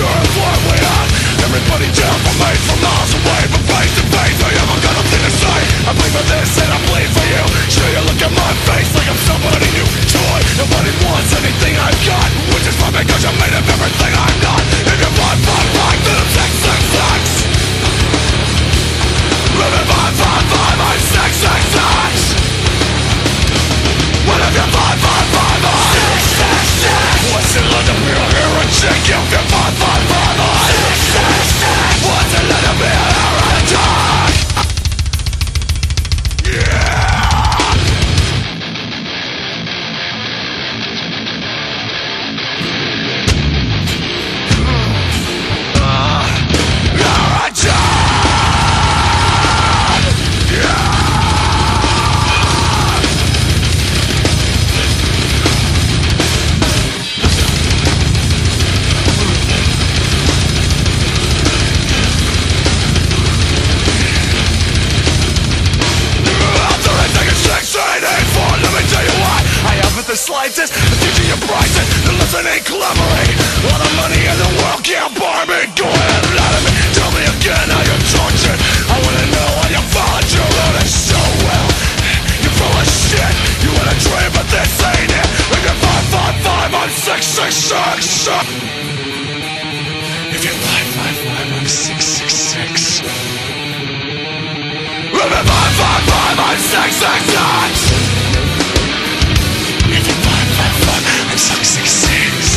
sure of what we are. Everybody down for me, from miles away, from face to face. I haven't got nothing to say. I bleed for this and I bleed for you. Sure, you look at my face like I'm somebody new. Joy, nobody wants anything I've got, which is fine because I'm made of everything I'm not. If you want my life, then I'm 666. Living by 5, 5, I'm 666. What if you're 5, 5, 5, I'm 666? What's it like to be a hero chick if you're 5, 5, 5, I'm 666? What's it like to be a hero chick? The slightest, the teaching you prices, the listening clevery. All the money in the world can't buy me. Go ahead and lie to me, tell me again how you're tortured. I wanna know how you followed your own it so well. You're full of shit, you wanna dream but this ain't it. If you're 5, 5, 5, I'm 6, 6, 6. If you're 5, 5, 5, I'm 6, 6, 6. If you're 5, 5, 5, I'm 6, 6, 6. If you're 5, 5, 5, I'm 6, 6, 6.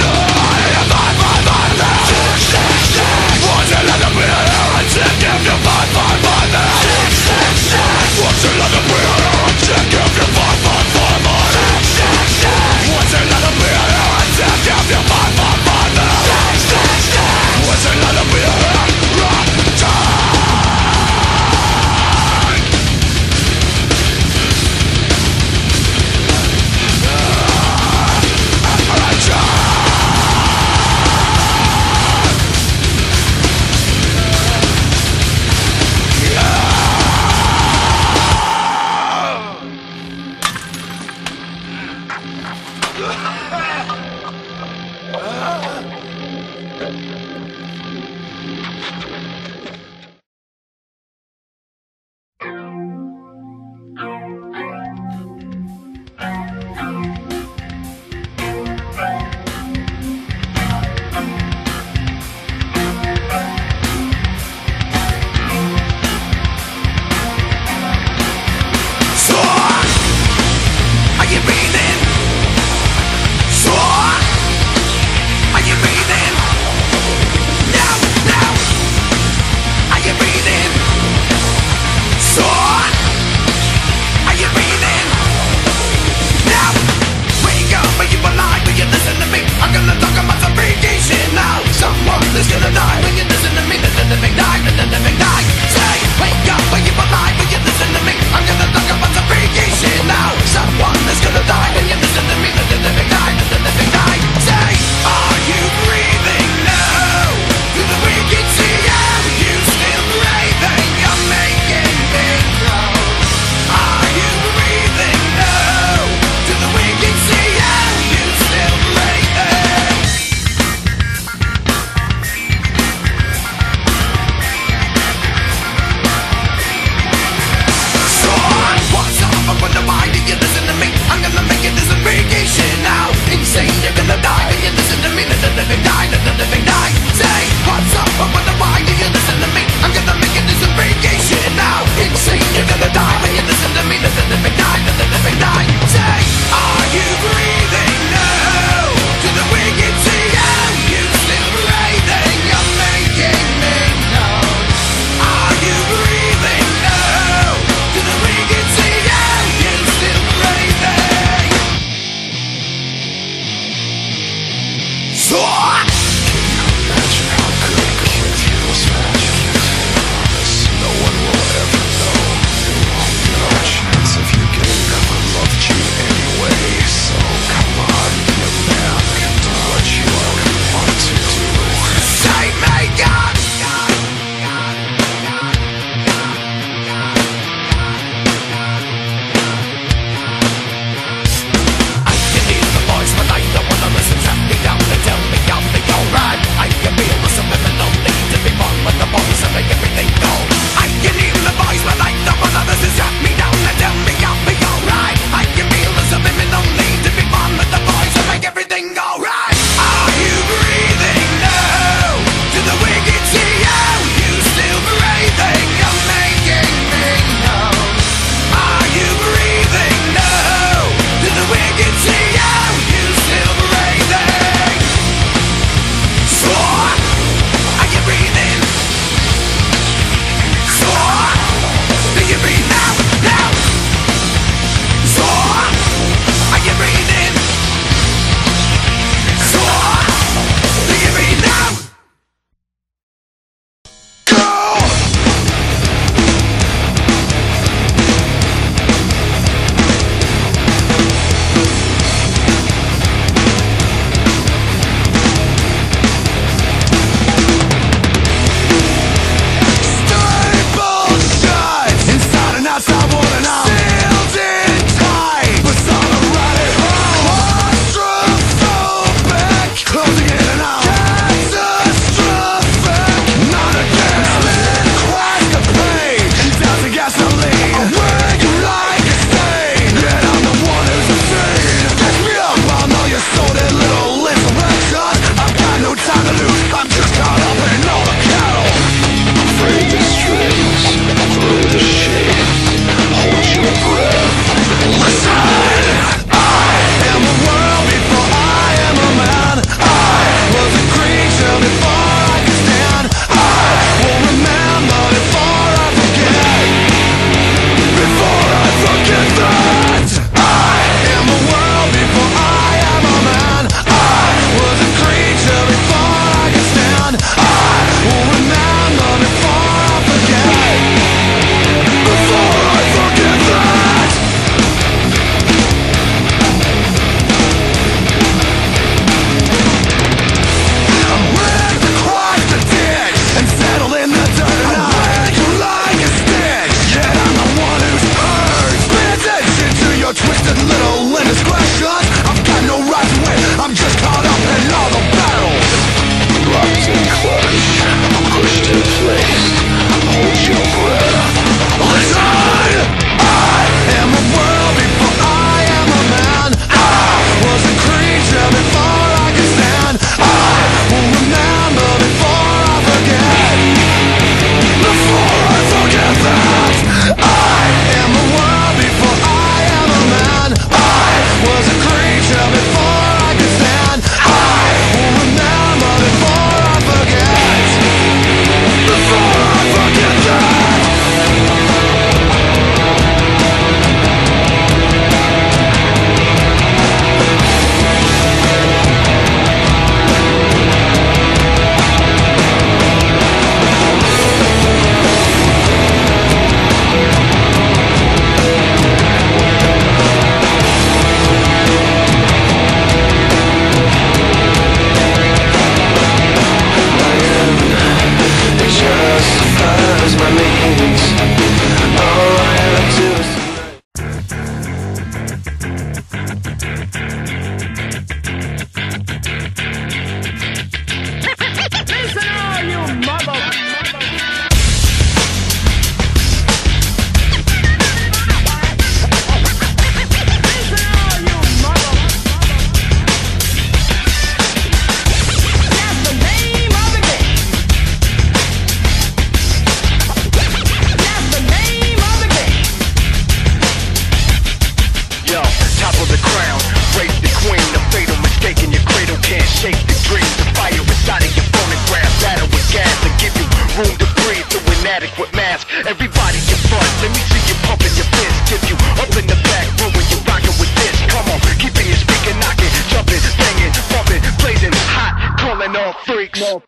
No, if you're 5, 5, 5, then 6, 6, 6. What's it like to be a heretic if you're 5, 5, 5, then 6, 6, 6. What's it like to be a heretic if you're 5, 5, 5, then 6, 6, 6. What's it like to be a heretic if you're 5, 5, 5, then 6, 6, 6. What's it like to be a heretic? fanatic with masks. Everybody get front, let me see you pumping your fist. Give you up in the back room when you're rocking with this. Come on, keep it your speaker knocking, jumping, banging, bumping, blazing hot, calling all freaks.